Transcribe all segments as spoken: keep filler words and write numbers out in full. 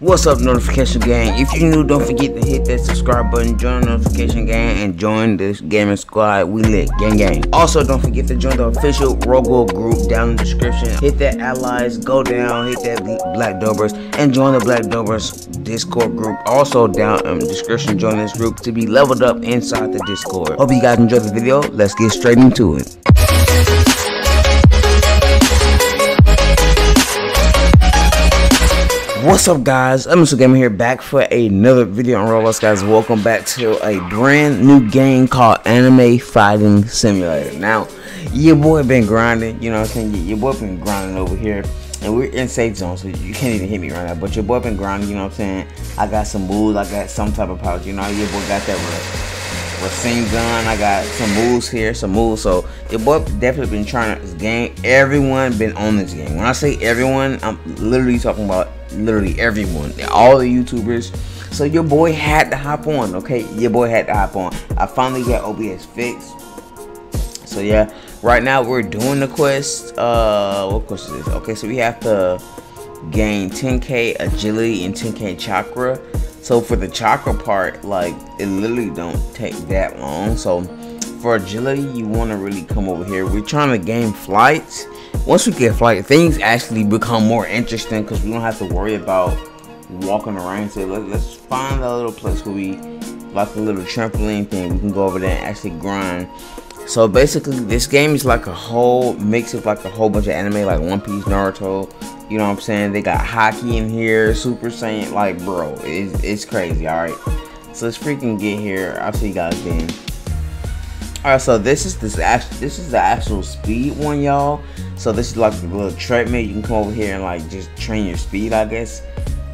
What's up, notification gang? If you're new, don't forget to hit that subscribe button, join the notification gang, and join this gaming squad. We lit, gang gang. Also, don't forget to join the official Roblox group down in the description. Hit that allies, go down, hit that Black Dobers, and join the Black Dobers Discord group. Also down in the description, join this group to be leveled up inside the Discord. Hope you guys enjoyed the video. Let's get straight into it. What's up, guys? I'm Mister Gamer here, back for another video on ROBLOX. Guys, welcome back to a brand new game called Anime Fighting Simulator. Now, your boy been grinding, you know what I'm saying? Your boy been grinding over here, and we're in safe zone, so you can't even hit me right now. But your boy been grinding, you know what I'm saying? I got some moves, I got some type of powers, you know? Your boy got that Rasengan, I got some moves here, some moves. So your boy definitely been trying this game. Everyone been on this game. When I say everyone, I'm literally talking about literally everyone, all the YouTubers. So your boy had to hop on. Okay, your boy had to hop on. I finally got O B S fixed, so yeah, right now we're doing the quest. Uh what quest is this? Okay, so we have to gain ten K agility and ten K chakra. So for the chakra part, like, it literally don't take that long. So for agility, you want to really come over here. We're trying to gain flights. Once we get flight, things actually become more interesting because we don't have to worry about walking around. So let, let's find a little place where we like a little trampoline thing. We can go over there and actually grind. So basically, this game is like a whole mix of like a whole bunch of anime, like One Piece, Naruto. You know what I'm saying? They got hockey in here, Super Saiyan. Like, bro, it's, it's crazy. All right, so let's freaking get here. I'll see you guys then. All right, so this is this actual this is the actual speed one, y'all. So this is like a little treadmill. You can come over here and like just train your speed, I guess.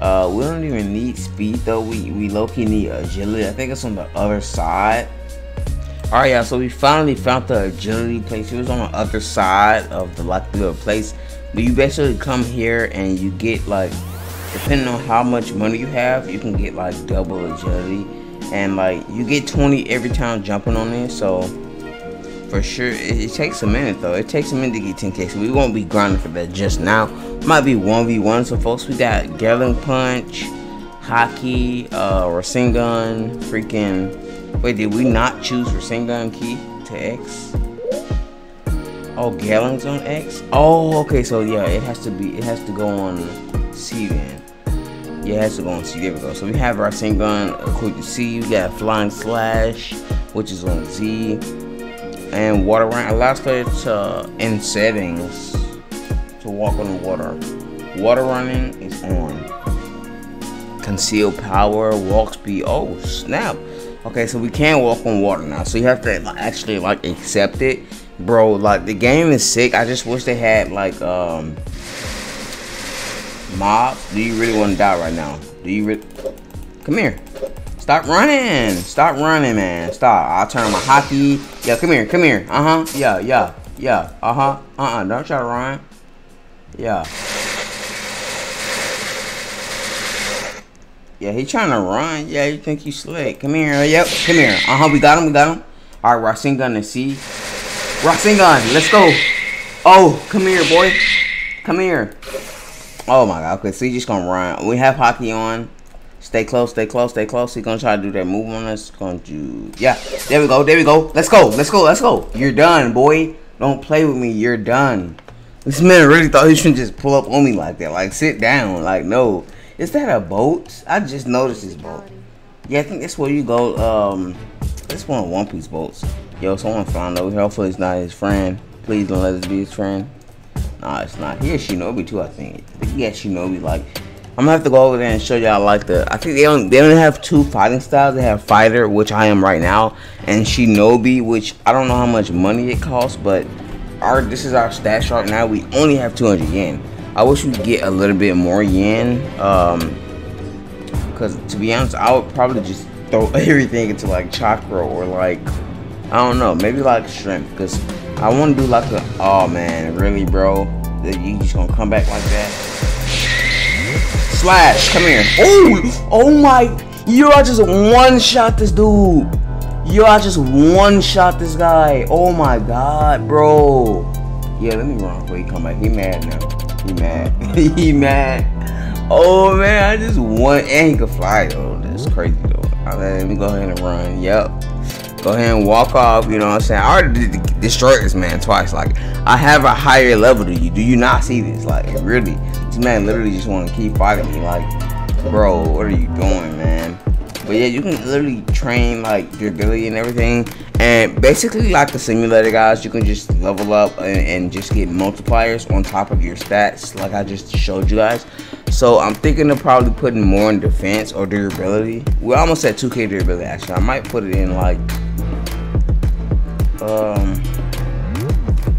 Uh, we don't even need speed though. We we low key need agility. I think it's on the other side. All right, y'all. So we finally found the agility place. It was on the other side of the like little place. But you basically come here and you get like, depending on how much money you have, you can get like double agility. And like you get twenty every time jumping on it, so for sure it, it takes a minute though. It takes a minute to get ten K, so we won't be grinding for that just now. Might be one v one. So folks, we got Gallon Punch, Hockey, uh, Rasengan, freaking. Wait, did we not choose Rasengan key to X? Oh, Gallon's on X. Oh, okay. So yeah, it has to be. It has to go on C then. Yeah, it has to go on C. There we go. So we have our Rasengan, quick to see. We got Flying Slash, which is on Z, and Water Run allows for to in settings to walk on the water. Water running is on. Conceal power, walk speed. Oh snap! Okay, so we can walk on water now. So you have to actually like accept it, bro. Like, the game is sick. I just wish they had like um. Mob, do you really want to die right now? Do you really? Come here. Stop running. Stop running, man. Stop. I'll turn on my hockey. Yeah, come here. Come here. Uh-huh. Yeah, yeah, yeah. Uh-huh. Uh-uh. Don't try to run. Yeah. Yeah, he trying to run. Yeah, you think you slick. Come here. Yep. Come here. Uh-huh. We got him. We got him. All right, Rasengan and C. Rasengan. Let's go. Oh, come here, boy. Come here. Oh my god, okay, so he's just gonna run. We have hockey on. Stay close, stay close, stay close. He's gonna try to do that move on us. Gonna do, yeah, there we go, there we go. Let's go, let's go, let's go. You're done, boy. Don't play with me, you're done. This man really thought he shouldn't just pull up on me like that. Like, sit down, like, no. Is that a boat? I just noticed this boat. Yeah, I think that's where you go. Um, It's one of One Piece boats. Yo, someone found over here. Hopefully it's not his friend. Please don't let us be his friend. Nah, it's not. He has Shinobi too, I think. I think he has Shinobi. Like, I'm gonna have to go over there and show y'all like the. I think they only they only have two fighting styles. They have Fighter, which I am right now, and Shinobi, which I don't know how much money it costs, but our this is our stash right now. We only have two hundred yen. I wish we could get a little bit more yen. Um, cause to be honest, I would probably just throw everything into like chakra or like, I don't know, maybe like shrimp, cause. I want to do like a, oh man, really, bro? You just gonna come back like that? Slash, come here. Oh, oh my, yo, I just one shot this dude. Yo, I just one shot this guy. Oh my god, bro. Yeah, let me run before he come back. He mad now. He mad. He mad. Oh man, I just want, and he can fly though. That's crazy though. I mean, let me go ahead and run. Yep. Go ahead and walk off. You know what I'm saying? I already did destroy this man twice. Like, I have a higher level than you. Do you not see this? Like, really, this man literally just want to keep fighting me. Like, bro, what are you doing, man? But yeah, you can literally train like your ability and everything. And basically, like the simulator, guys, you can just level up and, and just get multipliers on top of your stats, like I just showed you guys. So I'm thinking of probably putting more in defense or durability. We're almost at two K durability, actually. I might put it in like um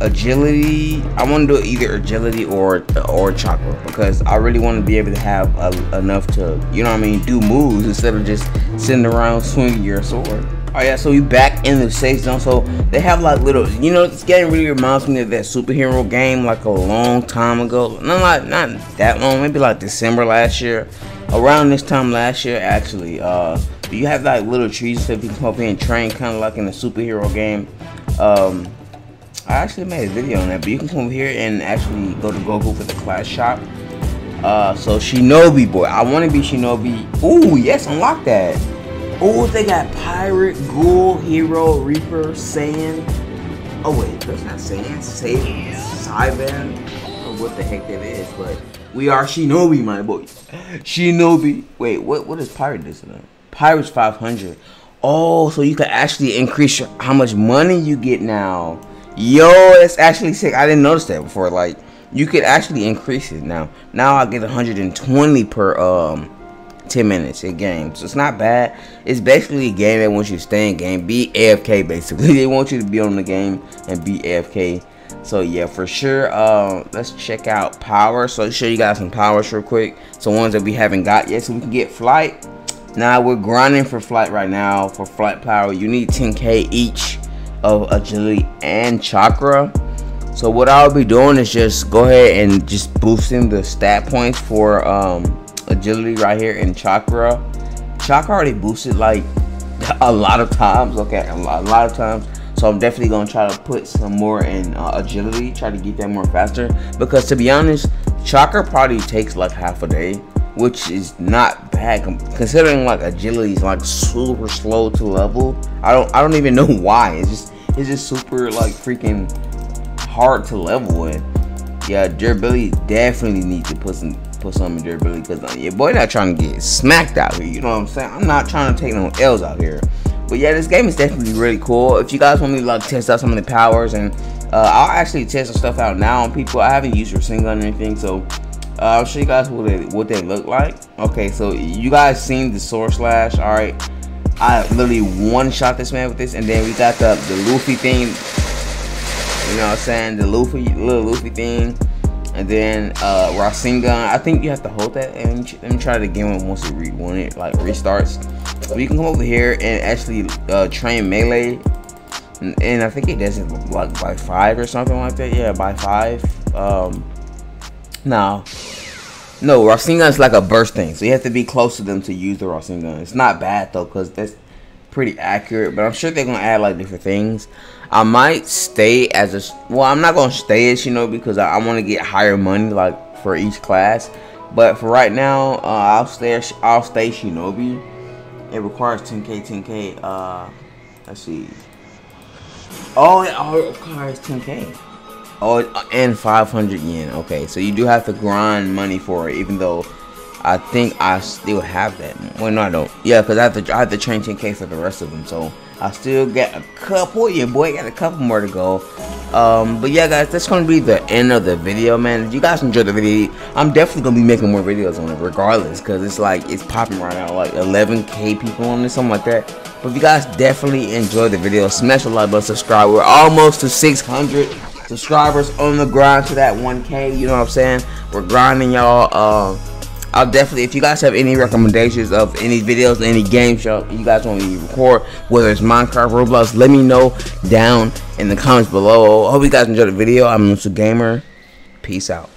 agility. I want to do either agility or or chakra, because I really want to be able to have a, enough to, you know what I mean, do moves instead of just sitting around swinging your sword. All right, so we back in the safe zone. So they have like little, you know, this game really reminds me of that superhero game like a long time ago. Not like, not that long, maybe like December last year. Around this time last year, actually. Uh, you have like little trees that you can come up here and train, kind of like in a superhero game. Um, I actually made a video on that, but you can come over here and actually go to Goku for the class shop. Uh, so Shinobi boy, I want to be Shinobi. Ooh, yes, unlock that. Oh, they got Pirate, Ghoul, Hero, Reaper, Saiyan. Oh wait, that's not Saiyan, Saiyan, Saiyan. I don't know what the heck that is, but we are Shinobi, my boy. Shinobi. Wait, what? What is Pirate this now? Pirates five hundred. Oh, so you can actually increase your, how much money you get now. Yo, that's actually sick. I didn't notice that before. Like, you could actually increase it now. Now I get one hundred twenty per um. ten minutes a game, so it's not bad. It's basically a game that wants you to stay in game, be A F K basically. They want you to be on the game and be A F K. So yeah, for sure. Um, let's check out power. So I'll show you guys some powers real quick. So ones that we haven't got yet. So we can get flight. Now we're grinding for flight right now. For flight power, you need ten K each of agility and chakra. So what I'll be doing is just go ahead and just boosting the stat points for um. agility right here in chakra. Chakra already boosted like a lot of times. Okay, a lot, a lot of times. So I'm definitely gonna try to put some more in uh, agility, try to get that more faster, because to be honest, chakra probably takes like half a day, which is not bad considering like agility is like super slow to level. I don't I don't even know why. It's just it's just super like freaking hard to level with. Yeah, durability definitely needs to put some put some in durability, because your boy not trying to get smacked out here. You know what I'm saying? I'm not trying to take no L's out here. But yeah, this game is definitely really cool. If you guys want me to like test out some of the powers, and uh, I'll actually test some stuff out now on people. I haven't used Rasengan or anything, so uh, I'll show you guys what they, what they look like. Okay, so you guys seen the sword slash. All right, I literally one shot this man with this, and then we got the, the Luffy thing. You know what I'm saying? The Luffy, little Luffy thing. And then uh, Rasengan, I think you have to hold that, and let me try it again once it re when it like restarts. So you can come over here and actually uh, train melee, and, and I think it does it like by five or something like that. Yeah, by five. Um, no, no, Rasengan is like a burst thing, so you have to be close to them to use the Rasengan. It's not bad though, cause that's pretty accurate. But I'm sure they're gonna add like different things. I might stay as a, well, I'm not gonna stay as, you know, because I, I want to get higher money like for each class. But for right now, uh, I'll stay. I'll stay Shinobi. It requires ten K, ten K. Uh, let's see. Oh, it all requires ten K. Oh, and five hundred yen. Okay, so you do have to grind money for it, even though I think I still have that. Well, no, I don't. Yeah, because I have to I have to train ten K for the rest of them. So I still got a couple. Yeah, boy, got a couple more to go. Um, but yeah, guys, that's gonna be the end of the video, man. If you guys enjoyed the video, I'm definitely gonna be making more videos on it, regardless, because it's like it's popping right now, like eleven K people on this, something like that. But if you guys definitely enjoyed the video, smash the like button, subscribe. We're almost to six hundred subscribers on the grind to that one K. You know what I'm saying? We're grinding, y'all. Um. I'll definitely, if you guys have any recommendations of any videos, any games y'all you guys want me to record, whether it's Minecraft, Roblox, let me know down in the comments below. I hope you guys enjoyed the video. I'm Mister Gamer. Peace out.